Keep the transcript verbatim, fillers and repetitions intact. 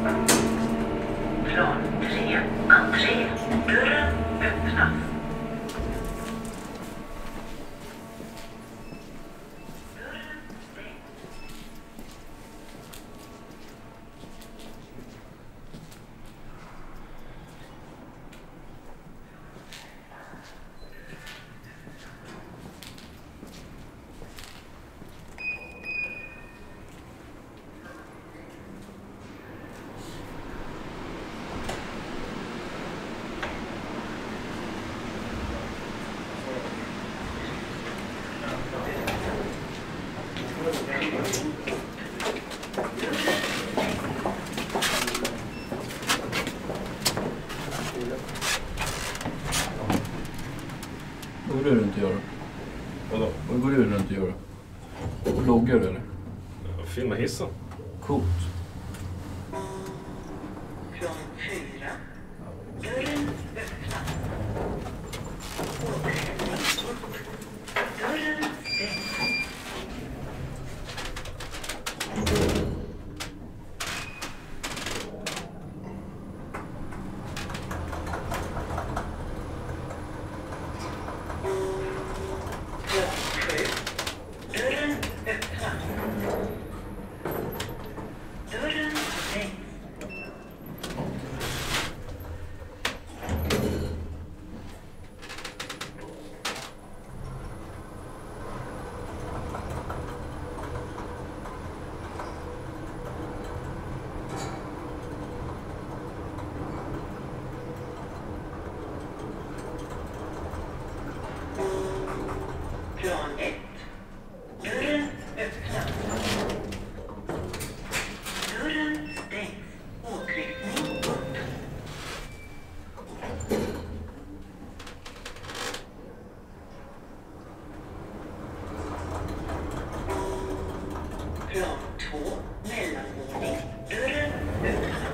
Plan tre, entré, dörren öppnas. Dörren stängs. Vad går du runt och gör? Vadå? Vad går du runt och gör? Vloggar du eller? Ja, filma hissen. Coolt. Plan fyra. Dörren öppnas. Dörren stängs. Plan ett. Dörren öppnas. Dörren stängs. Åtryckning upp. Plan två. Mellanvåning. Dörren öppnas.